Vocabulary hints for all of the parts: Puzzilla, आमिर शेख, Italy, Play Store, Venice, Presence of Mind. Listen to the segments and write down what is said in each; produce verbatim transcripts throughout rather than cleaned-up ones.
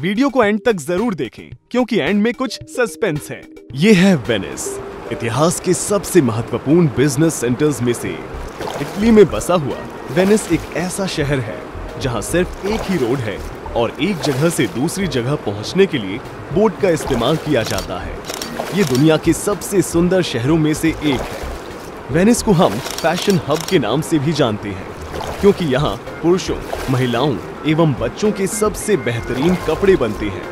Video को and तक जरूर देखें क्योंकि एंड में कुछ सस्पेंस है। ये है वेनिस, इतिहास के सबसे महत्वपूर्ण बिजनेस सेंटर्स में से इटली में बसा हुआ वेनिस एक ऐसा शहर है जहां सिर्फ एक ही रोड है और एक जगह से दूसरी जगह पहुंचने के लिए बोट का इस्तेमाल किया जाता है। ये दुनिया के सबसे सुंदर शहरों में से एक है। वेनिस को हम फैशन हब के नाम से भी जानते हैं क्योंकि यहाँ पुरुषों, महिलाओं एवं बच्चों के सबसे बेहतरीन कपड़े बनते हैं।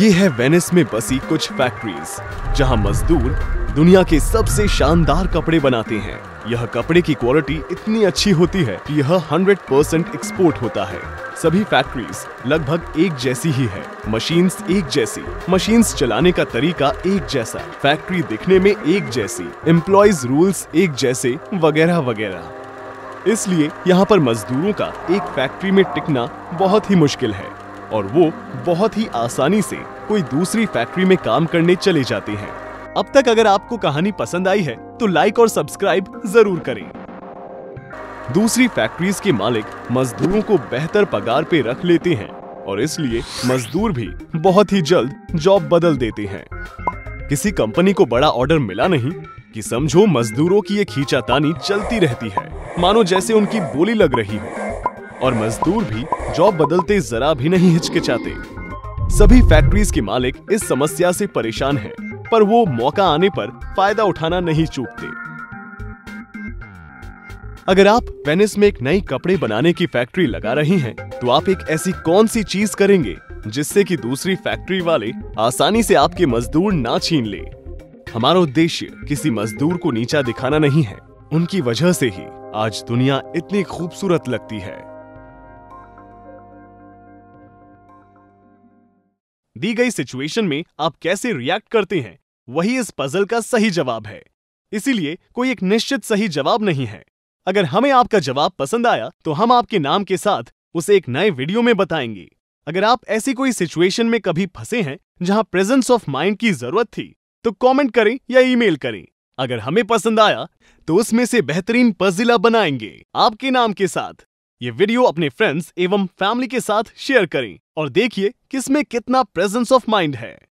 ये है वेनिस में बसी कुछ फैक्ट्रीज जहां मजदूर दुनिया के सबसे शानदार कपड़े बनाते हैं। यह कपड़े की क्वालिटी इतनी अच्छी होती है कि यह सौ परसेंट एक्सपोर्ट होता है। सभी फैक्ट्रीज लगभग एक जैसी ही है, मशीन्स एक जैसी, मशीन्स चलाने का तरीका एक जैसा, फैक्ट्री दिखने में एक जैसी, एम्प्लॉयज रूल्स एक जैसे वगैरह वगैरह। इसलिए यहाँ पर मजदूरों का एक फैक्ट्री में टिकना बहुत ही मुश्किल है और वो बहुत ही आसानी से कोई दूसरी फैक्ट्री में काम करने चले जाते हैं। अब तक अगर आपको कहानी पसंद आई है तो लाइक और सब्सक्राइब जरूर करें। दूसरी फैक्ट्रीज के मालिक मजदूरों को बेहतर पगार पे रख लेते हैं और इसलिए मजदूर भी बहुत ही जल्द जॉब बदल देते हैं। किसी कंपनी को बड़ा ऑर्डर मिला नहीं कि समझो मजदूरों की ये खींचातानी चलती रहती है, मानो जैसे उनकी बोली लग रही हो, और मजदूर भी जॉब बदलते जरा भी नहीं हिचकिचाते। सभी फैक्ट्रीज के मालिक इस समस्या से परेशान हैं, पर वो मौका आने पर फायदा उठाना नहीं चूकते। अगर आप वेनिस में एक नई कपड़े बनाने की फैक्ट्री लगा रही हैं, तो आप एक ऐसी कौन सी चीज करेंगे जिससे कि दूसरी फैक्ट्री वाले आसानी से आपके मजदूर ना छीन ले। हमारा उद्देश्य किसी मजदूर को नीचा दिखाना नहीं है, उनकी वजह से ही आज दुनिया इतनी खूबसूरत लगती है। दी गई सिचुएशन में आप कैसे रिएक्ट करते हैं वही इस पजल का सही जवाब है, इसीलिए कोई एक निश्चित सही जवाब नहीं है। अगर हमें आपका जवाब पसंद आया तो हम आपके नाम के साथ उसे एक नए वीडियो में बताएंगे। अगर आप ऐसी कोई सिचुएशन में कभी फंसे हैं जहां प्रेजेंस ऑफ माइंड की जरूरत थी तो कमेंट करें या ईमेल करें। अगर हमें पसंद आया तो उसमें से बेहतरीन पजिला बनाएंगे आपके नाम के साथ। ये वीडियो अपने फ्रेंड्स एवं फैमिली के साथ शेयर करें और देखिए किसमें कितना प्रेजेंस ऑफ माइंड है।